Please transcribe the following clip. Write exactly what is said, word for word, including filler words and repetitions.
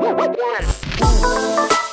One.